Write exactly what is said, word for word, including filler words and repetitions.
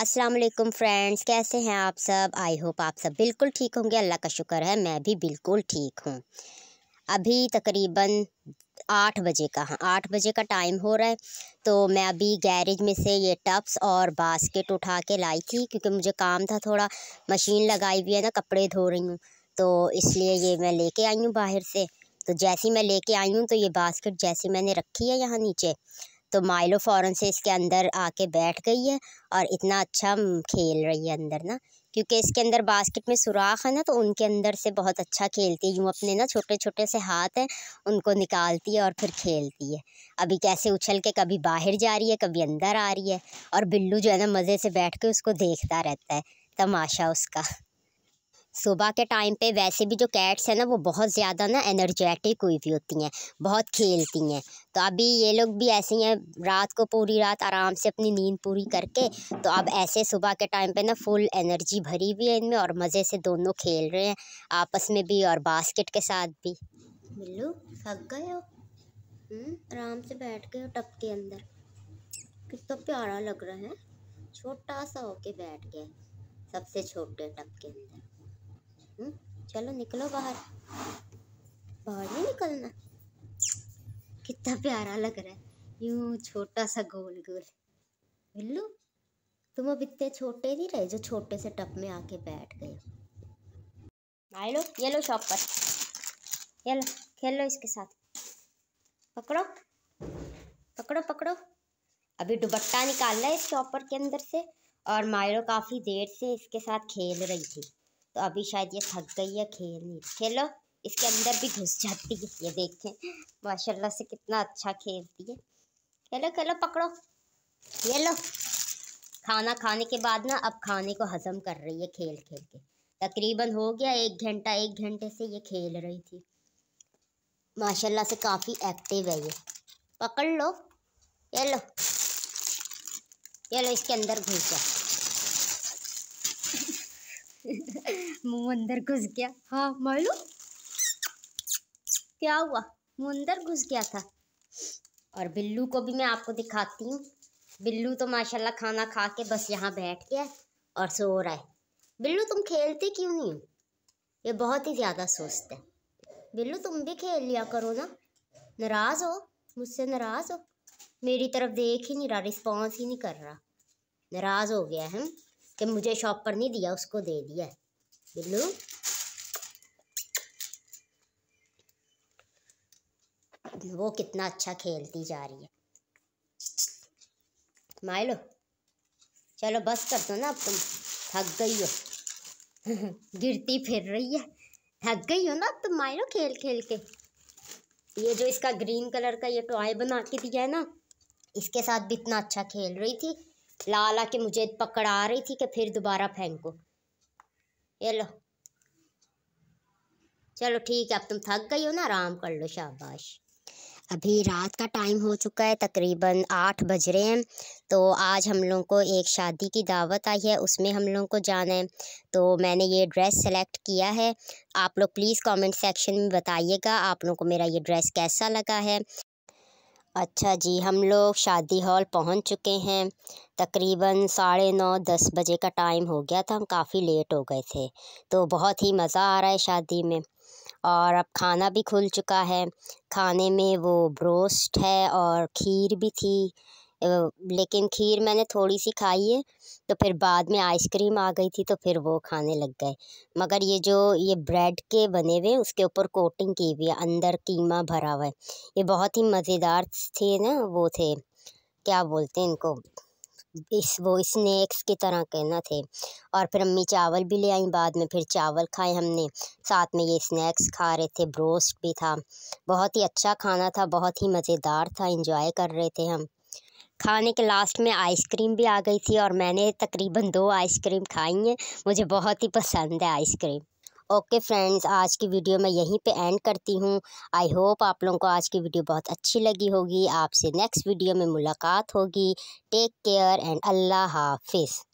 अस्सलाम वालेकुम फ्रेंड्स, कैसे हैं आप सब। आई होप आप सब बिल्कुल ठीक होंगे। अल्लाह का शुक्र है, मैं भी बिल्कुल ठीक हूँ। अभी तकरीबन आठ बजे का हाँ आठ बजे का टाइम हो रहा है, तो मैं अभी गैरेज में से ये टब्स और बास्केट उठा के लाई थी क्योंकि मुझे काम था थोड़ा। मशीन लगाई हुई है ना, कपड़े धो रही हूँ, तो इसलिए ये मैं लेके आई हूँ बाहर से। तो जैसे ही मैं लेके आई हूँ तो ये बास्केट जैसी मैंने रखी है यहाँ नीचे, तो माइलो फ़ौरन से इसके अंदर आके बैठ गई है और इतना अच्छा खेल रही है अंदर ना, क्योंकि इसके अंदर बास्केट में सुराख है ना, तो उनके अंदर से बहुत अच्छा खेलती है। यूँ अपने ना छोटे छोटे से हाथ हैं, उनको निकालती है और फिर खेलती है। अभी कैसे उछल के कभी बाहर जा रही है, कभी अंदर आ रही है, और बिल्लू जो है ना मज़े से बैठ के उसको देखता रहता है, तमाशा उसका। सुबह के टाइम पे वैसे भी जो कैट्स हैं ना, वो बहुत ज़्यादा ना एनर्जेटिक हुई भी होती हैं, बहुत खेलती हैं। तो अभी ये लोग भी ऐसे ही हैं, रात को पूरी रात आराम से अपनी नींद पूरी करके, तो अब ऐसे सुबह के टाइम पे ना फुल एनर्जी भरी हुई है इनमें, और मज़े से दोनों खेल रहे हैं आपस में भी और बास्केट के साथ भी। बिल्लू थक गए हो, आराम से बैठ गए हो टब के अंदर, कितना प्यारा लग रहा है। छोटा सा होके बैठ गया, सबसे छोटे टब के अंदर। हुँ? चलो निकलो बाहर, बाहर नहीं निकलना। कितना प्यारा लग रहा है, यूँ छोटा सा गोल गोल। बिल्लू तुम अब इतने छोटे नहीं रहे जो छोटे से टप में आके बैठ गए। आए लो, ये लो शॉपर, ये लो खेलो इसके साथ। पकड़ो पकड़ो पकड़ो। अभी दुपट्टा निकालना है इस शॉपर के अंदर से, और मायरो काफ़ी देर से इसके साथ खेल रही थी, तो अभी शायद ये थक गई है खेलने। खेलो, इसके अंदर भी घुस जाती है। ये देखें माशाल्लाह से कितना अच्छा खेलती है। खेलो खेलो पकड़ो, ये लो। खाना खाने के बाद ना अब खाने को हजम कर रही है खेल खेल के। तकरीबन हो गया एक घंटा, एक घंटे से ये खेल रही थी। माशाल्लाह से काफ़ी एक्टिव है ये। पकड़ लो, ये लो ये लो, इसके अंदर घुस जा। मुंह अंदर घुस गया। हाँ मालू, क्या हुआ, मुंह अंदर घुस गया था। और बिल्लू को भी मैं आपको दिखाती हूँ। बिल्लू तो माशाल्लाह खाना खा के बस यहाँ बैठ गया और सो रहा है। बिल्लू तुम खेलते क्यों नहीं हो, ये बहुत ही ज़्यादा सुस्त है। बिल्लू तुम भी खेल लिया करो ना, नाराज़ हो मुझसे, नाराज़ हो, मेरी तरफ देख ही नहीं रहा, रिस्पॉन्स ही नहीं कर रहा। नाराज़ हो गया है कि मुझे शॉपर नहीं दिया, उसको दे दिया। बिल्लू वो कितना अच्छा खेलती जा रही है। माइलो चलो बस कर दो ना, अब तुम थक गई हो। गिरती फिर रही है, थक गई हो ना अब तुम माइलो खेल खेल के। ये जो इसका ग्रीन कलर का ये टॉय बना के दिया है ना, इसके साथ भी इतना अच्छा खेल रही थी। लाला के मुझे पकड़ा रही थी कि फिर दोबारा फेंको। ये लो, चलो ठीक है अब तुम थक गई हो ना, आराम कर लो, शाबाश। अभी रात का टाइम हो चुका है, तकरीबन आठ बज रहे हैं। तो आज हम लोगों को एक शादी की दावत आई है, उसमें हम लोगों को जाना है। तो मैंने ये ड्रेस सेलेक्ट किया है। आप लोग प्लीज़ कमेंट सेक्शन में बताइएगा आप लोगों को मेरा ये ड्रेस कैसा लगा है। अच्छा जी, हम लोग शादी हॉल पहुंच चुके हैं। तकरीबन साढ़े नौ दस बजे का टाइम हो गया था, हम काफ़ी लेट हो गए थे। तो बहुत ही मज़ा आ रहा है शादी में। और अब खाना भी खुल चुका है। खाने में वो ब्रोस्ट है और खीर भी थी, लेकिन खीर मैंने थोड़ी सी खाई है, तो फिर बाद में आइसक्रीम आ गई थी, तो फिर वो खाने लग गए। मगर ये जो ये ब्रेड के बने हुए, उसके ऊपर कोटिंग की हुई है, अंदर कीमा भरा हुआ है, ये बहुत ही मज़ेदार थे ना। वो थे क्या बोलते हैं इनको, इस वो स्नैक्स की तरह के ना थे। और फिर अम्मी चावल भी ले आई बाद में, फिर चावल खाए हमने, साथ में ये स्नैक्स खा रहे थे, ब्रोस्ट भी था। बहुत ही अच्छा खाना था, बहुत ही मज़ेदार था, इंजॉय कर रहे थे हम। खाने के लास्ट में आइसक्रीम भी आ गई थी, और मैंने तकरीबन दो आइसक्रीम खाई हैं, मुझे बहुत ही पसंद है आइसक्रीम। ओके फ्रेंड्स, आज की वीडियो मैं यहीं पे एंड करती हूँ। आई होप आप लोगों को आज की वीडियो बहुत अच्छी लगी होगी। आपसे नेक्स्ट वीडियो में मुलाकात होगी। टेक केयर एंड अल्लाह हाफिज़।